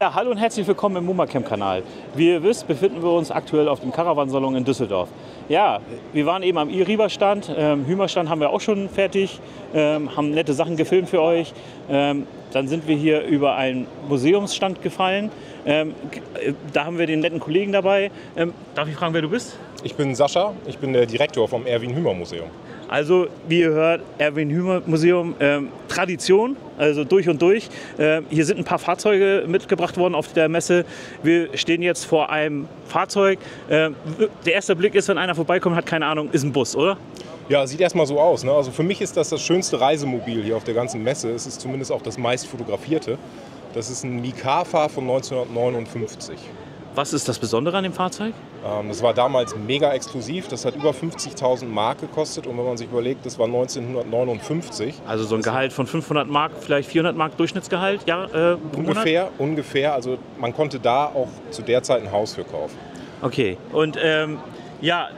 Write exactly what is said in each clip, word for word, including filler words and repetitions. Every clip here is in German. Ja, hallo und herzlich willkommen im MoMa-Camp-Kanal. Wie ihr wisst, befinden wir uns aktuell auf dem Caravan-Salon in Düsseldorf. Ja, wir waren eben am Eriba-Stand, ähm, Hymerstand haben wir auch schon fertig, ähm, haben nette Sachen gefilmt für euch. Ähm, dann sind wir hier über einen Museumsstand gefallen. Ähm, da haben wir den netten Kollegen dabei. Ähm, darf ich fragen, wer du bist? Ich bin Sascha, ich bin der Direktor vom Erwin-Hymer-Museum. Also, wie ihr hört, Erwin-Hymer-Museum, ähm, Tradition, also durch und durch. Ähm, hier sind ein paar Fahrzeuge mitgebracht worden auf der Messe. Wir stehen jetzt vor einem Fahrzeug. Ähm, der erste Blick ist, wenn einer vorbeikommt, hat keine Ahnung, ist ein Bus, oder? Ja, sieht erstmal so aus, ne? Also für mich ist das das schönste Reisemobil hier auf der ganzen Messe. Es ist zumindest auch das meist fotografierte. Das ist ein Mikafa von neunzehnhundertneunundfünfzig. Was ist das Besondere an dem Fahrzeug? Das war damals mega exklusiv. Das hat über fünfzigtausend Mark gekostet. Und wenn man sich überlegt, das war neunzehnhundertneunundfünfzig. Also so ein Gehalt von fünfhundert Mark, vielleicht vierhundert Mark Durchschnittsgehalt? Ja, äh, ungefähr, ungefähr. Also man konnte da auch zu der Zeit ein Haus für kaufen. Okay. Und ähm, ja,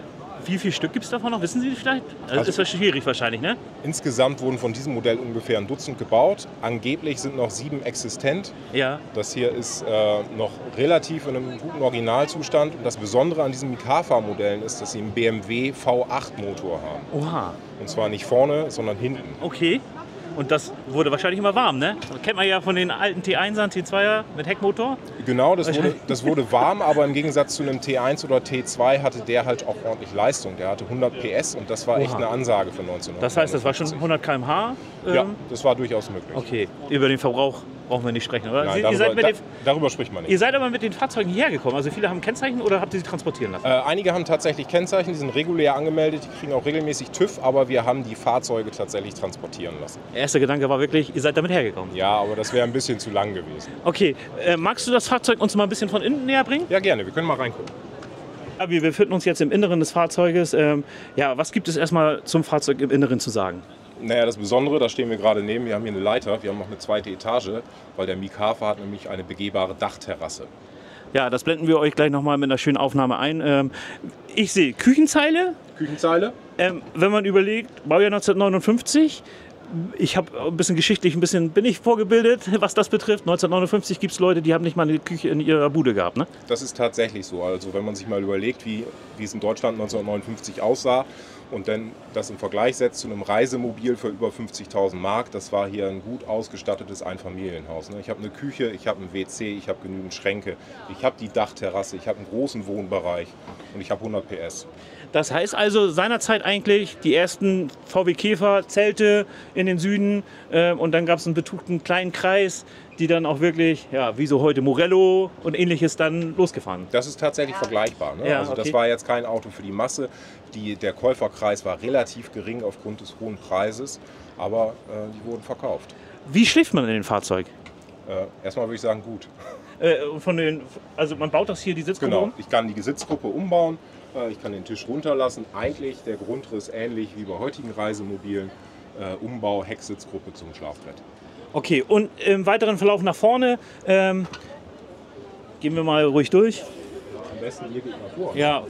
wie viel Stück gibt es davon noch? Wissen Sie vielleicht? Also also, ist schwierig wahrscheinlich, ne? Insgesamt wurden von diesem Modell ungefähr ein Dutzend gebaut. Angeblich sind noch sieben existent. Ja. Das hier ist äh, noch relativ in einem guten Originalzustand. Und das Besondere an diesen Mikafa-Modellen ist, dass sie einen B M W V acht Motor haben. Oha. Und zwar nicht vorne, sondern hinten. Okay. Und das wurde wahrscheinlich immer warm, ne? Das kennt man ja von den alten T einser, T zweier mit Heckmotor. Genau, das wurde, das wurde warm, aber im Gegensatz zu einem T eins oder T zwei hatte der halt auch ordentlich Leistung. Der hatte hundert P S und das war echt eine Ansage für neunzehnhundertneunundfünfzig. Das heißt, das war schon hundert Kilometer pro Stunde? Ähm, ja, das war durchaus möglich. Okay, über den Verbrauch brauchen wir nicht sprechen, oder? Nein, Sie, darüber, ihr seid mit den, da, darüber spricht man nicht. Ihr seid aber mit den Fahrzeugen hierher gekommen. Also viele haben Kennzeichen oder habt ihr sie transportieren lassen? Äh, einige haben tatsächlich Kennzeichen, die sind regulär angemeldet, die kriegen auch regelmäßig TÜV, aber wir haben die Fahrzeuge tatsächlich transportieren lassen. Der erste Gedanke war wirklich, ihr seid damit hergekommen. Ja, aber das wäre ein bisschen zu lang gewesen. Okay, äh, magst du das Fahrzeug uns mal ein bisschen von innen näher bringen? Ja, gerne, wir können mal reingucken. Ja, wir befinden uns jetzt im Inneren des Fahrzeuges. Ähm, ja, was gibt es erstmal zum Fahrzeug im Inneren zu sagen? Naja, das Besondere, da stehen wir gerade neben, wir haben hier eine Leiter, wir haben noch eine zweite Etage, weil der Mikafa hat nämlich eine begehbare Dachterrasse. Ja, das blenden wir euch gleich nochmal mit einer schönen Aufnahme ein. Ähm, ich sehe Küchenzeile. Küchenzeile. Ähm, wenn man überlegt, Baujahr neunzehnhundertneunundfünfzig, ich habe ein bisschen geschichtlich, ein bisschen bin ich vorgebildet, was das betrifft. neunzehnhundertneunundfünfzig gibt es Leute, die haben nicht mal eine Küche in ihrer Bude gehabt, ne? Das ist tatsächlich so. Also wenn man sich mal überlegt, wie, wie es in Deutschland neunzehnhundertneunundfünfzig aussah und dann das im Vergleich setzt zu einem Reisemobil für über fünfzigtausend Mark, das war hier ein gut ausgestattetes Einfamilienhaus, ne? Ich habe eine Küche, ich habe ein W C, ich habe genügend Schränke, ich habe die Dachterrasse, ich habe einen großen Wohnbereich und ich habe hundert P S. Das heißt also seinerzeit eigentlich die ersten V W-Käfer, Zelte in den Süden äh, und dann gab es einen betugten kleinen Kreis, die dann auch wirklich, ja, wie so heute Morello und ähnliches dann losgefahren. Das ist tatsächlich vergleichbar, ne? Ja, also okay. Das war jetzt kein Auto für die Masse. Die, der Käuferkreis war relativ gering aufgrund des hohen Preises, aber äh, die wurden verkauft. Wie schläft man in dem Fahrzeug? Äh, erstmal würde ich sagen, gut. Äh, von den, also man baut das hier, die Sitzgruppe um? Genau, ich kann die Sitzgruppe umbauen, äh, ich kann den Tisch runterlassen. Eigentlich der Grundriss ähnlich wie bei heutigen Reisemobilen, äh, Umbau, Hecksitzgruppe zum Schlafbrett. Okay, und im weiteren Verlauf nach vorne, ähm, gehen wir mal ruhig durch. Am besten hier geht mal vor. Ja,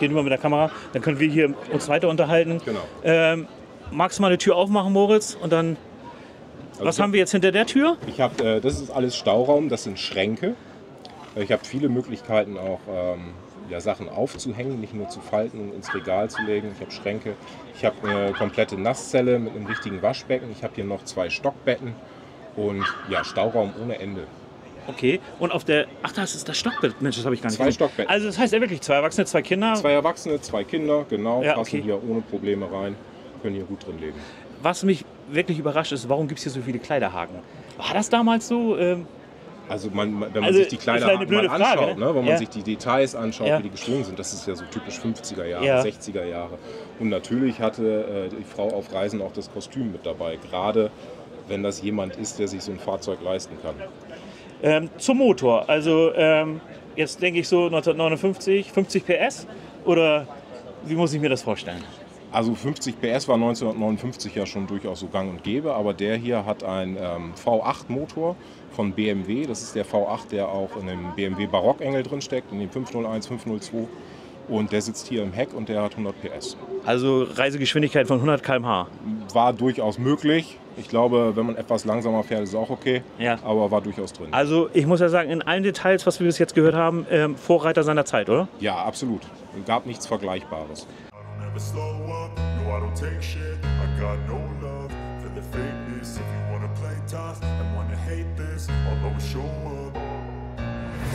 gehen wir mit der Kamera, dann können wir hier uns weiter unterhalten. Genau. Ähm, magst du mal eine Tür aufmachen, Moritz? Und dann, also was haben wir jetzt hinter der Tür? Ich hab, äh, das ist alles Stauraum, das sind Schränke. Ich habe viele Möglichkeiten auch, ähm, ja, Sachen aufzuhängen, nicht nur zu falten und ins Regal zu legen. Ich habe Schränke, ich habe eine komplette Nasszelle mit einem richtigen Waschbecken. Ich habe hier noch zwei Stockbetten. Und ja, Stauraum ohne Ende. Okay, und auf der... Ach, das ist das Stockbett. Mensch, das habe ich gar nicht gesehen. Zwei Stockbetten. Also das heißt ja wirklich zwei Erwachsene, zwei Kinder? Zwei Erwachsene, zwei Kinder, genau. Ja, passen okay. Hier ohne Probleme rein, können hier gut drin leben. Was mich wirklich überrascht ist, warum gibt es hier so viele Kleiderhaken? War das damals so? Ähm Also, man, wenn man also sich die Kleiderhaken mal anschaut, Frage, ne? Ne? Wenn ja. man sich die Details anschaut, ja. wie die geschwungen sind, das ist ja so typisch fünfziger Jahre, ja. sechziger Jahre. Und natürlich hatte äh, die Frau auf Reisen auch das Kostüm mit dabei, gerade wenn das jemand ist, der sich so ein Fahrzeug leisten kann. Ähm, zum Motor, also ähm, jetzt denke ich so neunzehnhundertneunundfünfzig, fünfzig P S oder wie muss ich mir das vorstellen? Also fünfzig P S war neunzehnhundertneunundfünfzig ja schon durchaus so gang und gäbe, aber der hier hat einen ähm, V acht Motor von B M W. Das ist der V acht, der auch in dem B M W Barockengel drin steckt, in dem fünf null eins, fünf null zwei. Und der sitzt hier im Heck und der hat hundert P S. Also Reisegeschwindigkeit von hundert Kilometer pro Stunde? War durchaus möglich. Ich glaube, wenn man etwas langsamer fährt, ist es auch okay, ja. aber war durchaus drin. Also ich muss ja sagen, in allen Details, was wir bis jetzt gehört haben, ähm, Vorreiter seiner Zeit, oder? Ja, absolut. Es gab nichts Vergleichbares.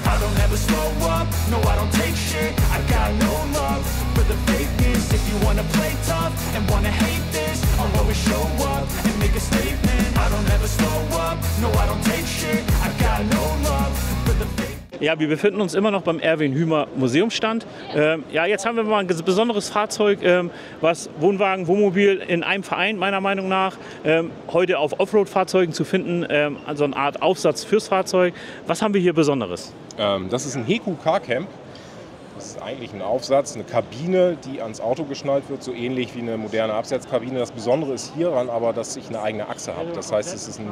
I don't ever slow up, no I don't take shit, I got no love for the fakeness. If you wanna play tough and wanna hate this, I'll always show up and make a statement. I don't ever slow up, no I don't take shit, I got no love for the fake. Ja, wir befinden uns immer noch beim Erwin-Hymer-Museumstand. Ähm, ja, jetzt haben wir mal ein besonderes Fahrzeug, ähm, was Wohnwagen, Wohnmobil in einem Verein, meiner Meinung nach, ähm, heute auf Offroad-Fahrzeugen zu finden, ähm, also eine Art Aufsatz fürs Fahrzeug. Was haben wir hier Besonderes? Ähm, das ist ein Heku Car Camp. Das ist eigentlich ein Aufsatz, eine Kabine, die ans Auto geschnallt wird, so ähnlich wie eine moderne Absetzkabine. Das Besondere ist hieran aber, dass ich eine eigene Achse habe. Das heißt, es ist ein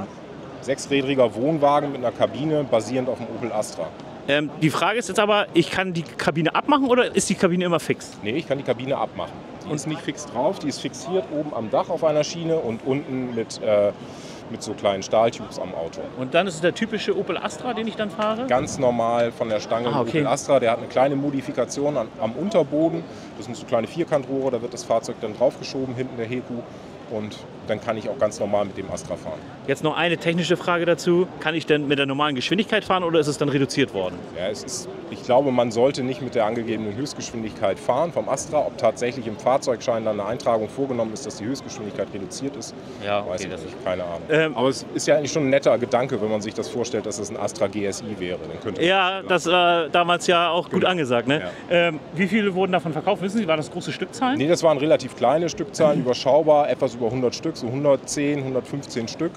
sechsrädriger Wohnwagen mit einer Kabine, basierend auf dem Opel Astra. Ähm, die Frage ist jetzt aber, ich kann die Kabine abmachen oder ist die Kabine immer fix? Nee, ich kann die Kabine abmachen. Die ist nicht fix drauf, die ist fixiert oben am Dach auf einer Schiene und unten mit, äh, mit so kleinen Stahltubes am Auto. Und dann ist es der typische Opel Astra, den ich dann fahre? Ganz normal von der Stange ah, okay. Opel Astra. Der hat eine kleine Modifikation an, am Unterboden. Das sind so kleine Vierkantrohre, da wird das Fahrzeug dann draufgeschoben, hinten der Heku. Und dann kann ich auch ganz normal mit dem Astra fahren. Jetzt noch eine technische Frage dazu. Kann ich denn mit der normalen Geschwindigkeit fahren oder ist es dann reduziert worden? Ja, es ist, ich glaube, man sollte nicht mit der angegebenen Höchstgeschwindigkeit fahren vom Astra. Ob tatsächlich im Fahrzeugschein dann eine Eintragung vorgenommen ist, dass die Höchstgeschwindigkeit reduziert ist, ja, okay, weiß ich das nicht. Keine Ahnung. Ähm, Aber es ist ja eigentlich schon ein netter Gedanke, wenn man sich das vorstellt, dass es ein Astra G S I wäre. Dann könnte ja, das war damals ja auch gut genau. angesagt. Ne? Ja. Ähm, wie viele wurden davon verkauft? Wissen Sie, waren das große Stückzahlen? Nee, das waren relativ kleine Stückzahlen, überschaubar, etwas über hundert Stück, so hundertzehn, hundertfünfzehn Stück.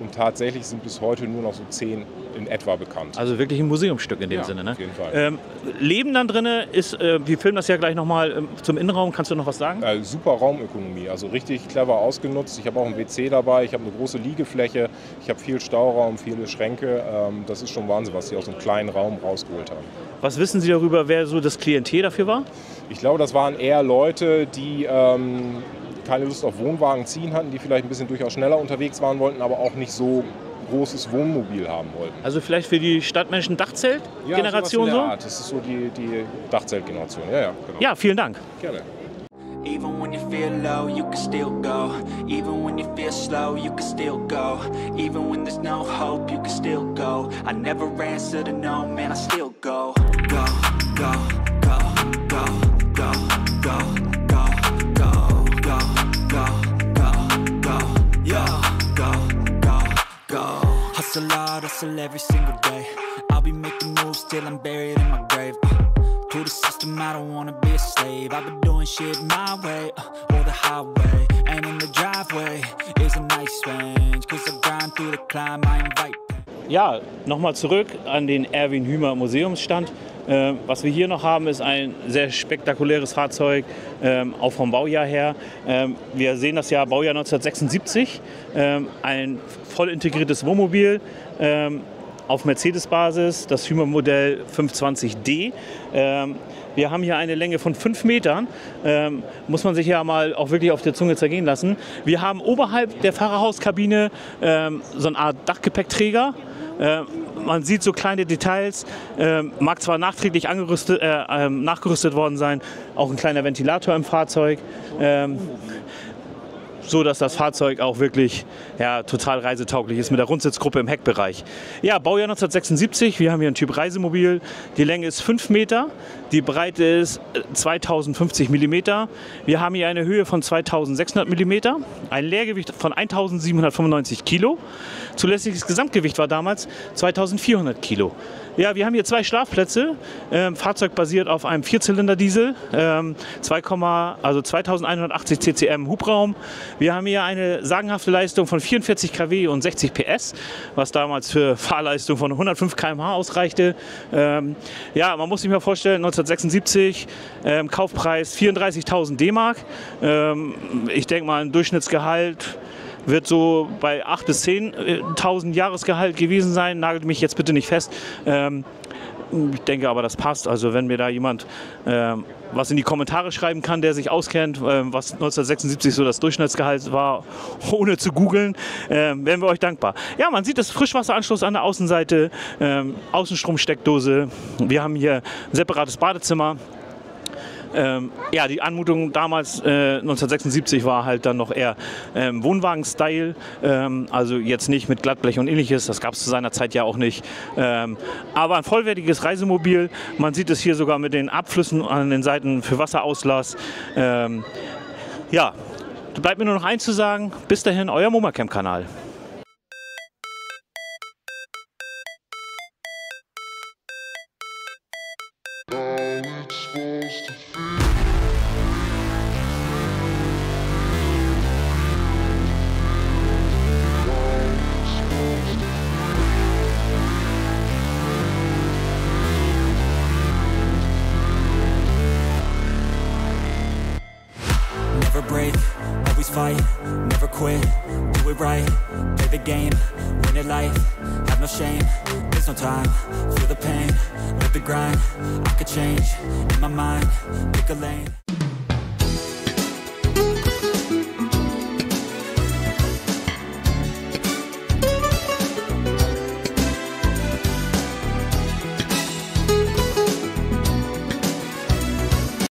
Und tatsächlich sind bis heute nur noch so zehn in etwa bekannt. Also wirklich ein Museumsstück in dem ja, Sinne, ne? Auf jeden Fall. Ähm, Leben dann drin ist, äh, wir filmen das ja gleich nochmal ähm, zum Innenraum, kannst du noch was sagen? Äh, super Raumökonomie, also richtig clever ausgenutzt. Ich habe auch ein W C dabei, ich habe eine große Liegefläche, ich habe viel Stauraum, viele Schränke. Ähm, das ist schon Wahnsinn, was sie aus einem kleinen Raum rausgeholt haben. Was wissen Sie darüber, wer so das Klientel dafür war? Ich glaube, das waren eher Leute, die ähm, keine Lust auf Wohnwagen ziehen hatten, die vielleicht ein bisschen durchaus schneller unterwegs waren wollten, aber auch nicht so großes Wohnmobil haben wollten. Also vielleicht für die Stadtmenschen Dachzelt-Generation so? Ja, das ist so die, die Dachzelt-Generation. Ja, ja, genau. Ja, vielen Dank. Gerne. Even when you feel low, you can still go. Even when you feel slow, you can still go. Even when there's no hope, you can still go. I never answer to no, man, I still go. Go, go, go, go, go, go. Hustle hard, hustle every single day. I'll be making moves till I'm buried in my grave. Uh, to the system, I don't wanna be a slave. I've been doing shit my way, uh, or the highway. And in the driveway is a nice range. Cause I grind through the climb, I invite. Ja, nochmal zurück an den Erwin-Hymer-Museumsstand. Ähm, was wir hier noch haben, ist ein sehr spektakuläres Fahrzeug, ähm, auch vom Baujahr her. Ähm, wir sehen das Jahr Baujahr neunzehnhundertsechsundsiebzig, ähm, ein voll integriertes Wohnmobil ähm, auf Mercedes-Basis, das Hymer-Modell fünf zwanzig D. Ähm, wir haben hier eine Länge von fünf Metern, ähm, muss man sich ja mal auch wirklich auf der Zunge zergehen lassen. Wir haben oberhalb der Fahrerhauskabine ähm, so eine Art Dachgepäckträger. Äh, man sieht so kleine Details, äh, mag zwar nachträglich angerüstet, äh, äh, nachgerüstet worden sein, auch ein kleiner Ventilator im Fahrzeug, äh, so dass das Fahrzeug auch wirklich ja, total reisetauglich ist mit der Rundsitzgruppe im Heckbereich. Ja, Baujahr neunzehnhundertsechsundsiebzig, wir haben hier einen Typ Reisemobil, die Länge ist fünf Meter, die Breite ist zweitausendfünfzig Millimeter, wir haben hier eine Höhe von zweitausendsechshundert Millimeter, ein Leergewicht von eintausendsiebenhundertfünfundneunzig Kilo, zulässiges Gesamtgewicht war damals zweitausendvierhundert Kilo. Ja, wir haben hier zwei Schlafplätze, ähm, Fahrzeug basiert auf einem Vierzylinder-Diesel, ähm, also zweitausendeinhundertachtzig C C M Hubraum. Wir haben hier eine sagenhafte Leistung von vierundvierzig Kilowatt und sechzig P S, was damals für Fahrleistung von hundertfünf Kilometer pro Stunde ausreichte. Ähm, ja, man muss sich mal vorstellen, neunzehnhundertsechsundsiebzig, ähm, Kaufpreis vierunddreißigtausend D-Mark. Ähm, ich denke mal, ein Durchschnittsgehalt wird so bei achttausend bis zehntausend Jahresgehalt gewesen sein, nagelt mich jetzt bitte nicht fest. Ähm, Ich denke aber, das passt. Also wenn mir da jemand ähm, was in die Kommentare schreiben kann, der sich auskennt, ähm, was neunzehnhundertsechsundsiebzig so das Durchschnittsgehalt war, ohne zu googeln, ähm, wären wir euch dankbar. Ja, man sieht das Frischwasseranschluss an der Außenseite, ähm, Außenstromsteckdose. Wir haben hier ein separates Badezimmer. Ähm, ja, die Anmutung damals, äh, neunzehnhundertsechsundsiebzig, war halt dann noch eher ähm, Wohnwagen-Style, ähm, also jetzt nicht mit Glattblech und ähnliches, das gab es zu seiner Zeit ja auch nicht, ähm, aber ein vollwertiges Reisemobil, man sieht es hier sogar mit den Abflüssen an den Seiten für Wasserauslass. Ähm, ja, da bleibt mir nur noch eins zu sagen, bis dahin, euer MoMa-Camp-Kanal. Fight, never quit, do it right, play the game, win it life, have no shame, there's no time, feel the pain, live the grind, I could change, in my mind, pick a lane.